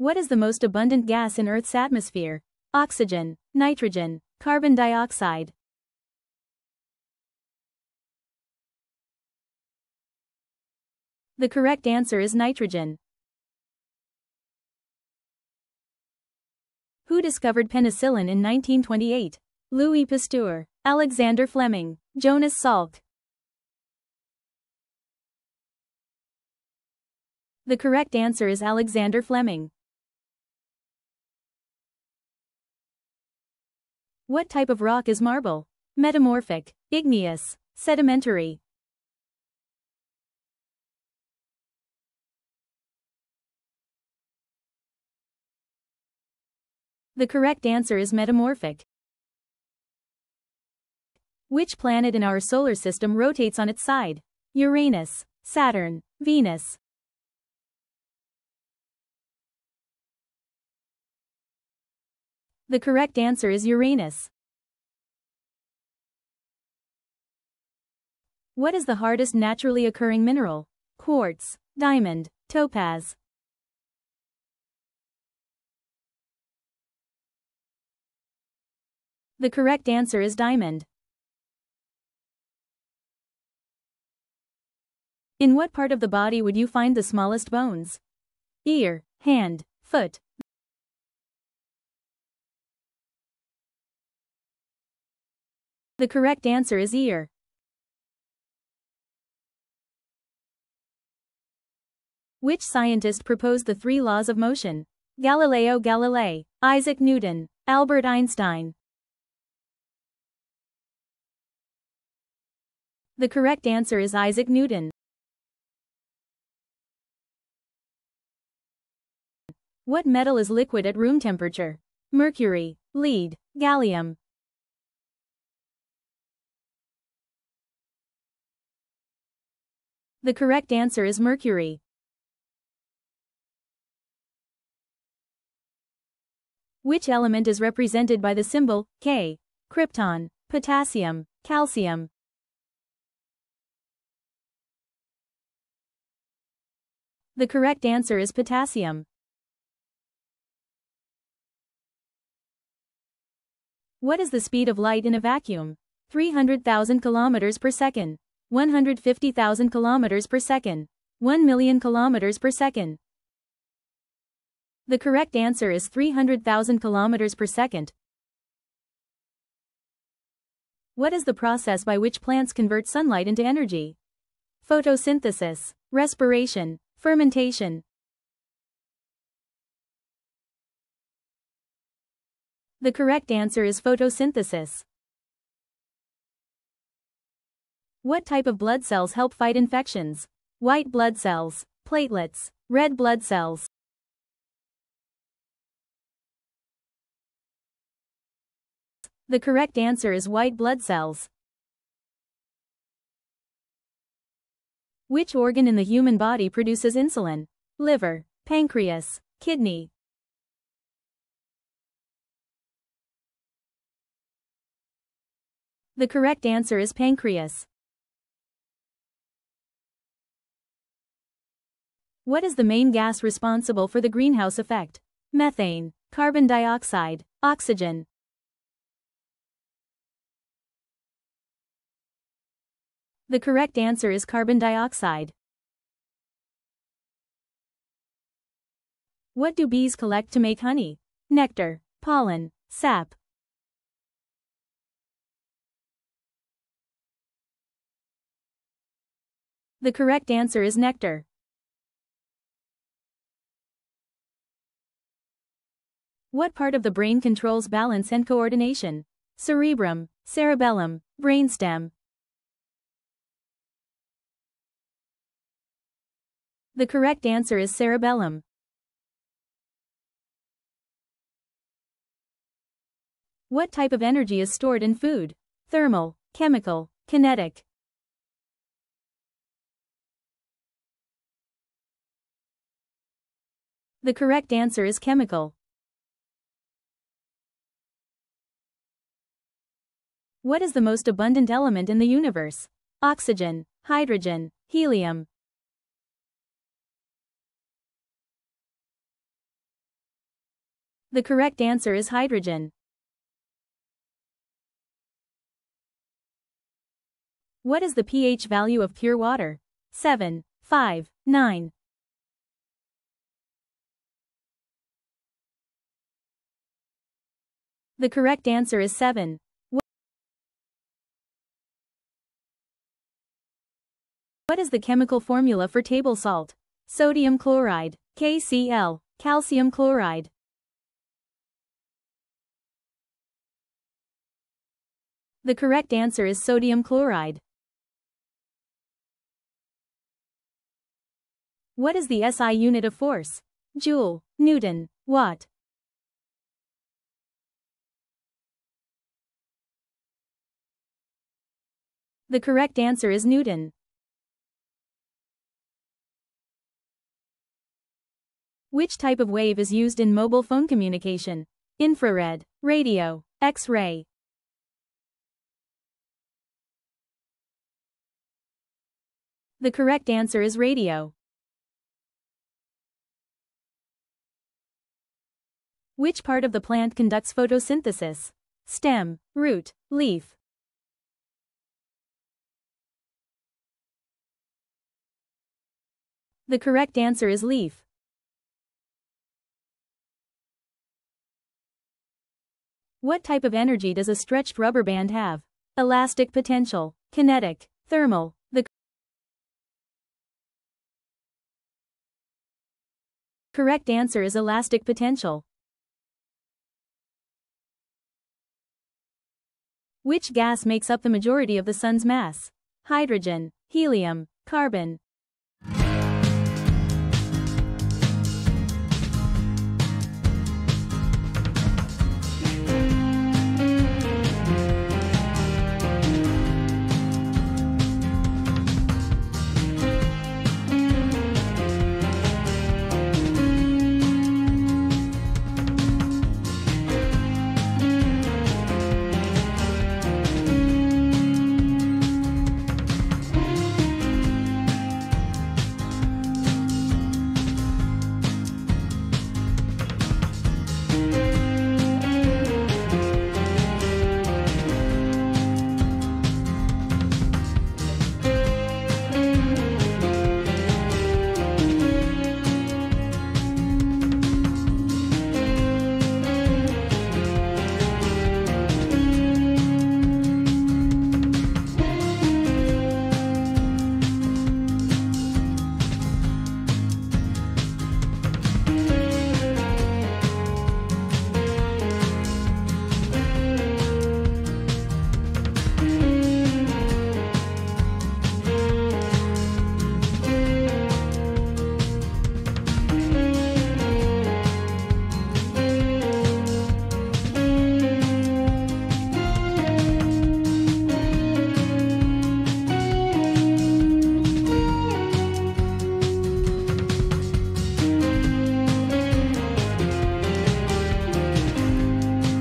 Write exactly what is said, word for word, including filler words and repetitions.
What is the most abundant gas in Earth's atmosphere? Oxygen, nitrogen, carbon dioxide. The correct answer is nitrogen. Who discovered penicillin in nineteen twenty-eight? Louis Pasteur, Alexander Fleming, Jonas Salk. The correct answer is Alexander Fleming. What type of rock is marble? Metamorphic, igneous, sedimentary. The correct answer is metamorphic. Which planet in our solar system rotates on its side? Uranus, Saturn, Venus. The correct answer is Uranus. What is the hardest naturally occurring mineral? Quartz, diamond, topaz. The correct answer is diamond. In what part of the body would you find the smallest bones? Ear, hand, foot. The correct answer is ear. Which scientist proposed the three laws of motion? Galileo Galilei, Isaac Newton, Albert Einstein. The correct answer is Isaac Newton. What metal is liquid at room temperature? Mercury, lead, gallium. The correct answer is mercury. Which element is represented by the symbol K? Krypton, potassium, calcium. The correct answer is potassium. What is the speed of light in a vacuum? three hundred thousand kilometers per second. one hundred fifty thousand kilometers per second, one million kilometers per second. The correct answer is three hundred thousand kilometers per second. What is the process by which plants convert sunlight into energy? Photosynthesis, respiration, fermentation. The correct answer is photosynthesis. What type of blood cells help fight infections? White blood cells, platelets, red blood cells. The correct answer is white blood cells. Which organ in the human body produces insulin? Liver, pancreas, kidney. The correct answer is pancreas. What is the main gas responsible for the greenhouse effect? Methane, carbon dioxide, oxygen. The correct answer is carbon dioxide. What do bees collect to make honey? Nectar, pollen, sap. The correct answer is nectar. What part of the brain controls balance and coordination? Cerebrum, cerebellum, brainstem. The correct answer is cerebellum. What type of energy is stored in food? Thermal, chemical, kinetic. The correct answer is chemical. What is the most abundant element in the universe? Oxygen, hydrogen, helium. The correct answer is hydrogen. What is the pH value of pure water? seven, five, nine. The correct answer is seven. What is the chemical formula for table salt? Sodium chloride, K C l, calcium chloride. The correct answer is sodium chloride. What is the S I unit of force? Joule, Newton, Watt. The correct answer is Newton. Which type of wave is used in mobile phone communication? Infrared, radio, X-ray. The correct answer is radio. Which part of the plant conducts photosynthesis? Stem, root, leaf. The correct answer is leaf. What type of energy does a stretched rubber band have? Elastic potential, kinetic, thermal. The correct answer is elastic potential. Which gas makes up the majority of the sun's mass? Hydrogen, helium, carbon.